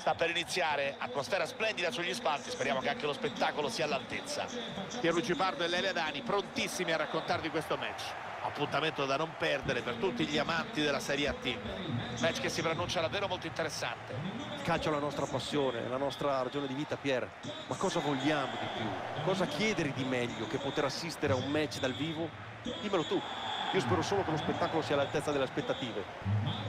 sta per iniziare, atmosfera splendida sugli spalti, speriamo che anche lo spettacolo sia all'altezza. Pierluigi Pardo e Lele Adani prontissimi a raccontarvi questo match, appuntamento da non perdere per tutti gli amanti della Serie A-T, match che si preannuncia davvero molto interessante. Il calcio è la nostra passione, la nostra ragione di vita, Pier, ma cosa vogliamo di più? Cosa chiedere di meglio che poter assistere a un match dal vivo? Dimmelo tu, io spero solo che lo spettacolo sia all'altezza delle aspettative.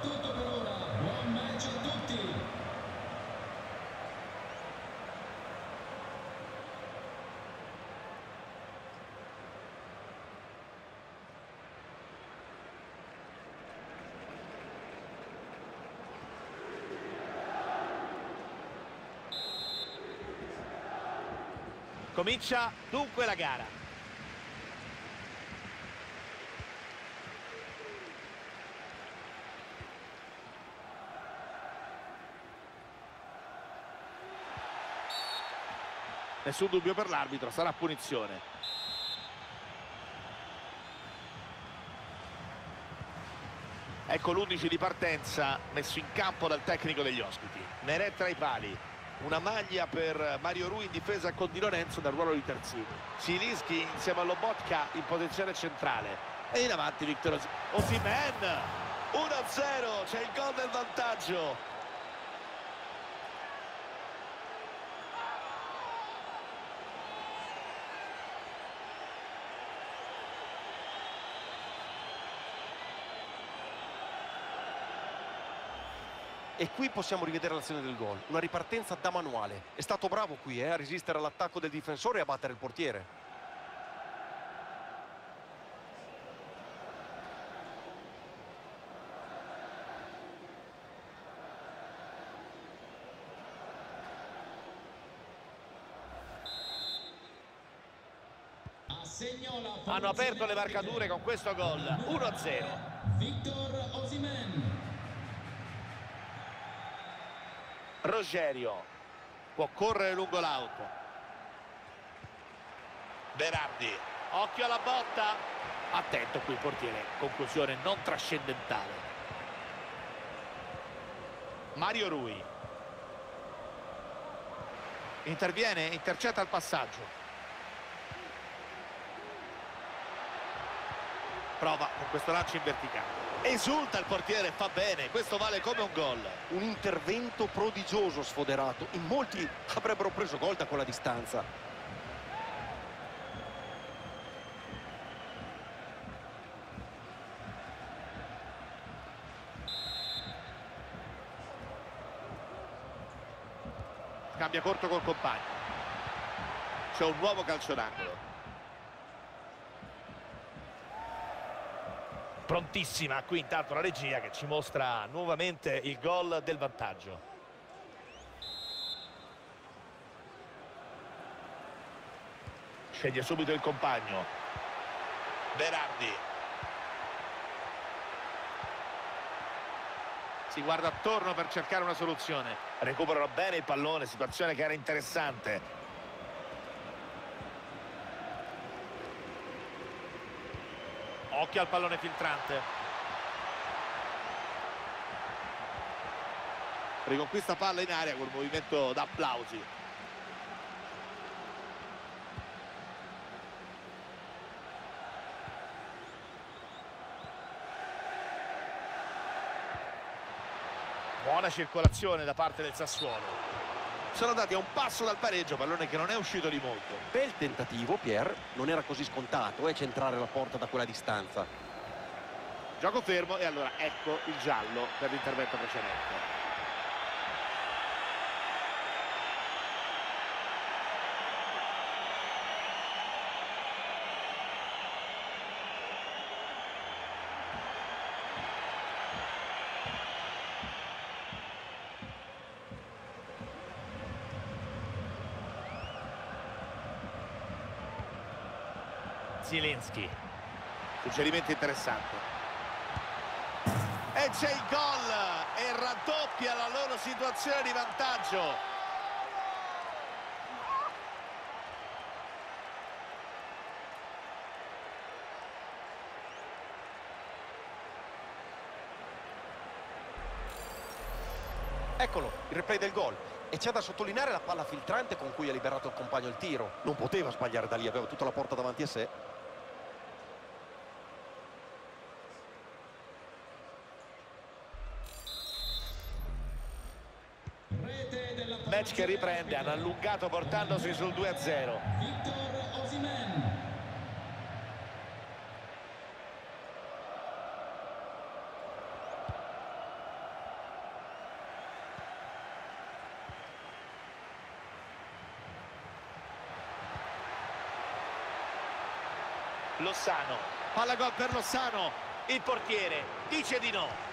Tutto per ora, buon match a tutti. Comincia dunque la gara. Nessun dubbio per l'arbitro, sarà punizione. Ecco l'11 di partenza messo in campo dal tecnico degli ospiti. Meretta ai pali, una maglia per Mario Rui in difesa con Di Lorenzo dal ruolo di terzino. Zielinski insieme a Lobotka in posizione centrale. E in avanti Victor Osimhen. 1-0, c'è il gol del vantaggio. E qui possiamo rivedere l'azione del gol, una ripartenza da manuale. È stato bravo qui a resistere all'attacco del difensore e a battere il portiere. Hanno aperto le marcature con questo gol, 1-0. Victor Osimhen. Rogerio può correre lungo l'auto. Berardi, occhio alla botta, attento qui il portiere, conclusione non trascendentale. Mario Rui interviene, intercetta il passaggio, prova con questo lancio in verticale. Esulta il portiere, fa bene, questo vale come un gol. Un intervento prodigioso sfoderato, in molti avrebbero preso gol da quella distanza. Cambia corto col compagno, c'è un nuovo calcio d'angolo. Prontissima qui intanto la regia che ci mostra nuovamente il gol del vantaggio. Sceglie subito il compagno. Berardi. Si guarda attorno per cercare una soluzione. Recuperano bene il pallone, situazione che era interessante. occhio al pallone filtrante. Riconquista palla in aria col movimento d'applausi. Buona circolazione da parte del Sassuolo. Sono andati a un passo dal pareggio, pallone che non è uscito di molto. Bel tentativo, Pier, non era così scontato centrare la porta da quella distanza. Gioco fermo e allora ecco il giallo per l'intervento precedente. Zielinski, suggerimento interessante, e c'è il gol e raddoppia la loro situazione di vantaggio. Eccolo il replay del gol. E c'è da sottolineare la palla filtrante con cui ha liberato il compagno il tiro. Non poteva sbagliare da lì, aveva tutta la porta davanti a sé. Match che riprende, hanno allungato portandosi sul 2-0. Victor Osimhen. Lozano, palla gol per Lozano, il portiere dice di no.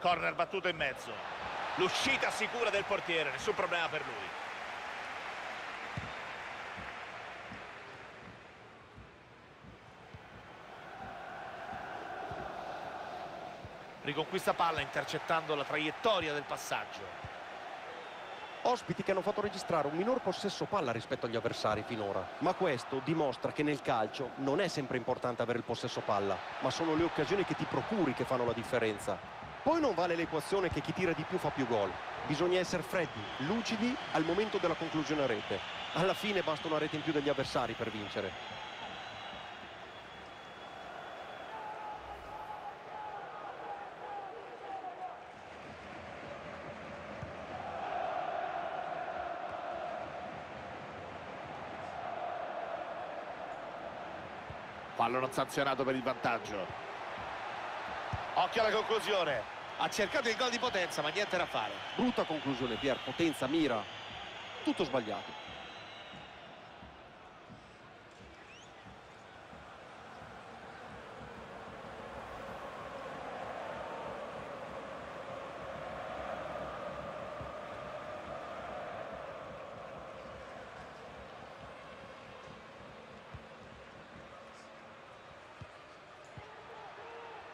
Corner battuto in mezzo, l'uscita sicura del portiere, nessun problema per lui. Riconquista palla intercettando la traiettoria del passaggio. Ospiti che hanno fatto registrare un minor possesso palla rispetto agli avversari finora, ma questo dimostra che nel calcio non è sempre importante avere il possesso palla, ma sono le occasioni che ti procuri che fanno la differenza. Poi non vale l'equazione che chi tira di più fa più gol, bisogna essere freddi, lucidi al momento della conclusione a rete. Alla fine basta una rete in più degli avversari per vincere. Fallo non sanzionato per il vantaggio. Occhio alla conclusione. Ha cercato il gol di potenza, ma niente da fare. Brutta conclusione, Pier. Potenza, mira. Tutto sbagliato.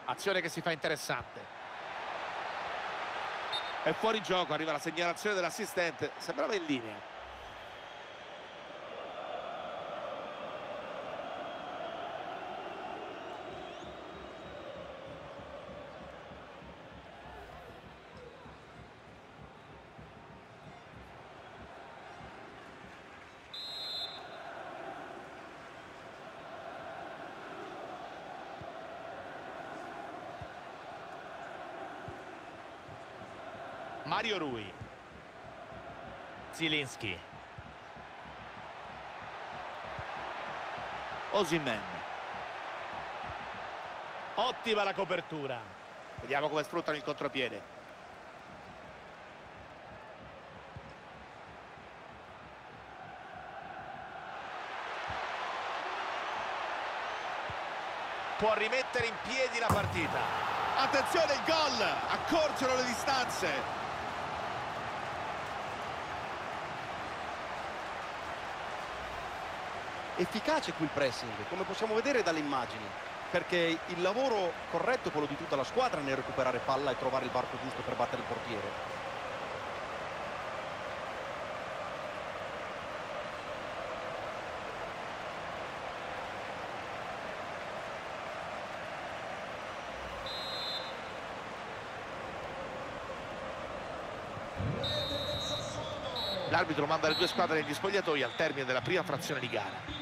Azione che si fa interessante. È fuori gioco, arriva la segnalazione dell'assistente, sembrava in linea. Mario Rui, Zielinski, Osimhen, ottima la copertura, vediamo come sfruttano il contropiede. Può rimettere in piedi la partita, attenzione il gol, accorciano le distanze. Efficace qui il pressing, come possiamo vedere dalle immagini. perché il lavoro corretto è quello di tutta la squadra nel recuperare palla e trovare il varco giusto per battere il portiere. L'arbitro manda le due squadre negli spogliatoi al termine della prima frazione di gara.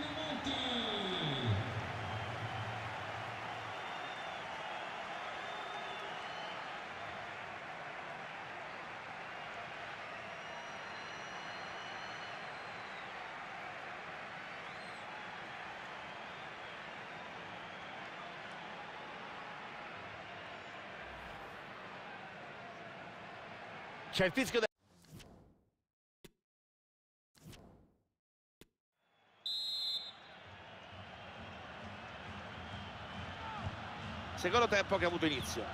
C'è il fischio del... secondo tempo che ha avuto inizio.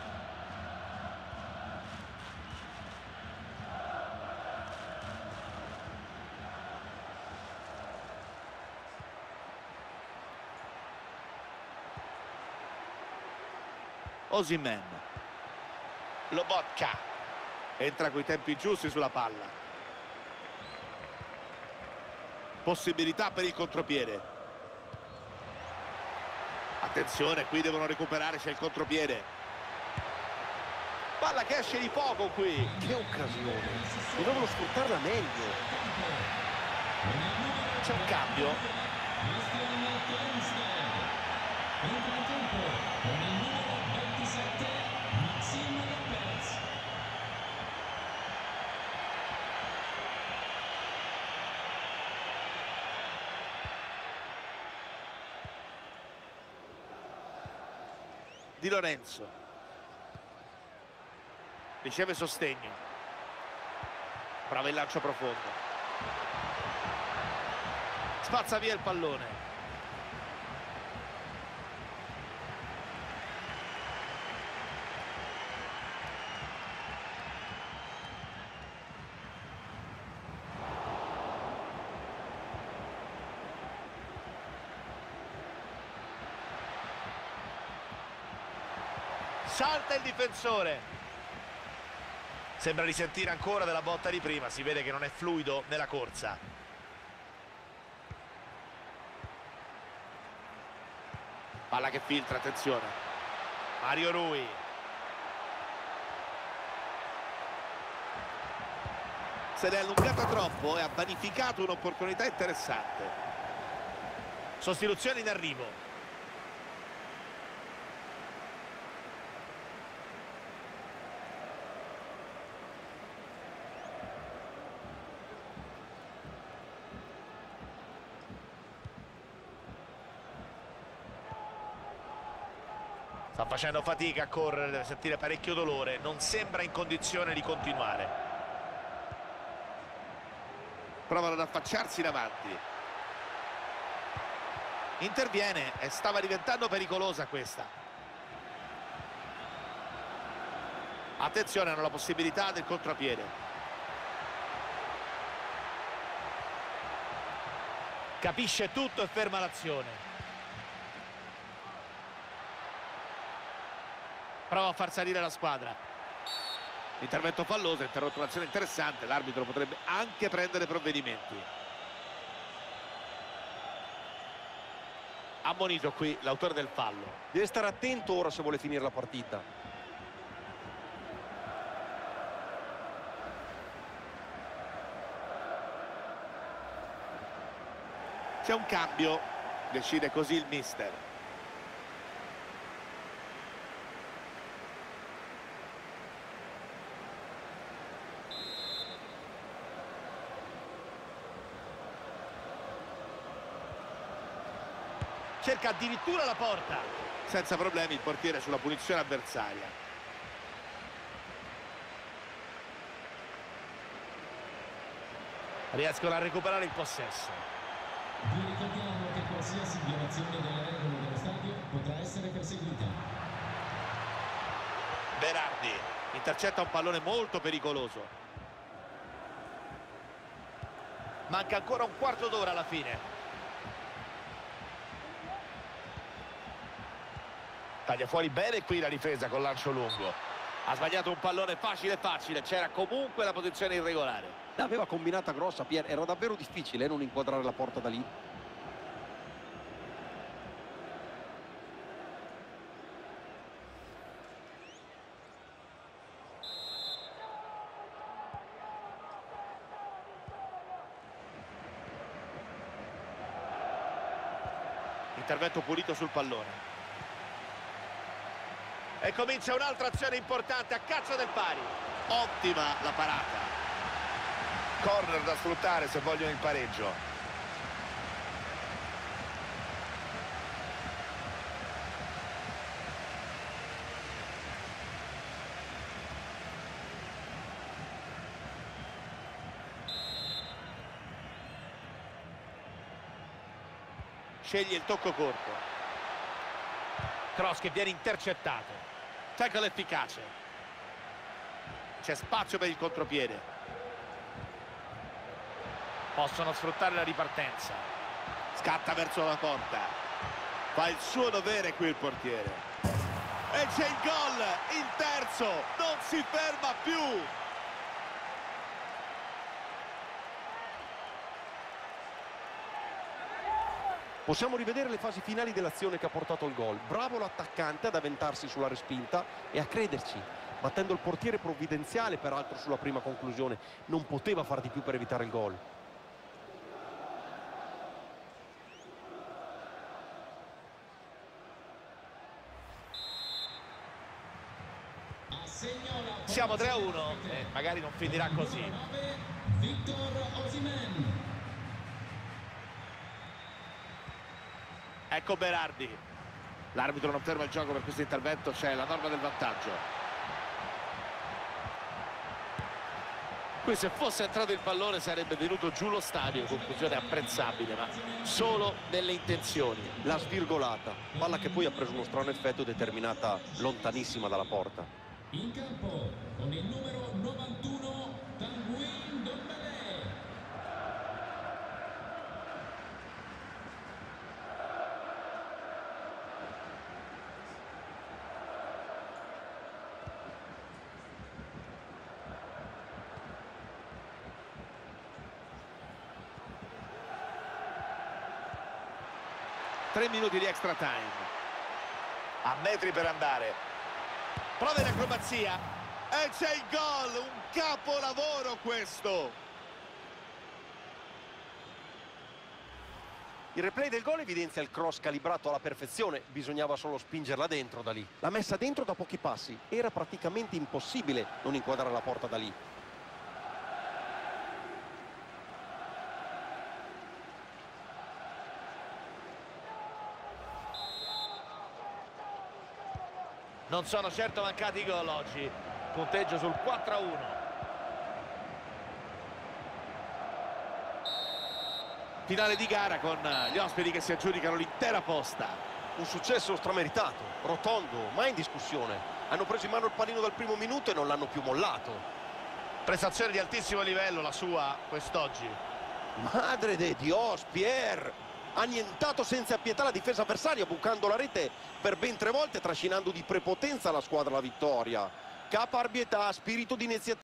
Osimhen. Lobotka entra coi tempi giusti sulla palla. Possibilità per il contropiede. Attenzione, qui devono recuperare, c'è il contropiede. Palla che esce di poco qui. Che occasione, dovevano sfruttarla meglio. C'è un cambio. Di Lorenzo riceve sostegno, bravo il lancio profondo, spazza via il pallone. Salta il difensore. Sembra risentire ancora della botta di prima. Si vede che non è fluido nella corsa. Palla che filtra, attenzione. Mario Rui. Se l'è allungata troppo e ha vanificato un'opportunità interessante. Sostituzione in arrivo. Sta facendo fatica a correre, deve sentire parecchio dolore, non sembra in condizione di continuare. Provano ad affacciarsi davanti. Interviene e stava diventando pericolosa questa. Attenzione, hanno la possibilità del contropiede. Capisce tutto e ferma l'azione. Prova a far salire la squadra. Intervento falloso, interrotto un'azione interessante. L'arbitro potrebbe anche prendere provvedimenti. Ammonito qui l'autore del fallo. Deve stare attento ora se vuole finire la partita. C'è un cambio, decide così il mister. Cerca addirittura la porta. Senza problemi il portiere sulla punizione avversaria. Riescono a recuperare il possesso. Vi ricordiamo che qualsiasi violazione delle regole dello stadio potrà essere perseguita. Berardi intercetta un pallone molto pericoloso. Manca ancora un quarto d'ora alla fine. Taglia fuori bene qui la difesa col lancio lungo. Ha sbagliato un pallone facile, c'era comunque la posizione irregolare. L'aveva combinata grossa, Pier, era davvero difficile non inquadrare la porta da lì. Intervento pulito sul pallone. E comincia un'altra azione importante a calcio del pari. Ottima la parata. Corner da sfruttare se vogliono il pareggio. Sceglie il tocco corto. Cross che viene intercettato. Tackle efficace. C'è spazio per il contropiede. Possono sfruttare la ripartenza. Scatta verso la porta. Fa il suo dovere qui il portiere. E c'è il gol, il terzo, non si ferma più. Possiamo rivedere le fasi finali dell'azione che ha portato al gol. Bravo l'attaccante ad avventarsi sulla respinta e a crederci, battendo il portiere provvidenziale peraltro sulla prima conclusione. Non poteva far di più per evitare il gol. Siamo 3-1 e magari non finirà così. Victor Osimhen. Ecco Berardi. L'arbitro non ferma il gioco per questo intervento, c'è la norma del vantaggio. Qui se fosse entrato il pallone sarebbe venuto giù lo stadio, conclusione apprezzabile ma solo nelle intenzioni. La svirgolata, palla che poi ha preso uno strano effetto determinata lontanissima dalla porta. In campo con il numero 91 Tanguino. Tre minuti di extra time. A metri per andare. Prova l'acrobazia e c'è il gol, un capolavoro questo. Il replay del gol evidenzia il cross calibrato alla perfezione, bisognava solo spingerla dentro da lì. La messa dentro da pochi passi, era praticamente impossibile non inquadrare la porta da lì. Non sono certo mancati i gol oggi. Punteggio sul 4-1. Finale di gara con gli ospiti che si aggiudicano l'intera posta. Un successo strameritato, rotondo, mai in discussione. Hanno preso in mano il pallino dal primo minuto e non l'hanno più mollato. Prestazione di altissimo livello la sua quest'oggi. Madre de Dios, Pier! Annientato senza pietà la difesa avversaria, bucando la rete per ben 3 volte, trascinando di prepotenza la squadra alla vittoria. Caparbietà, spirito di iniziativa.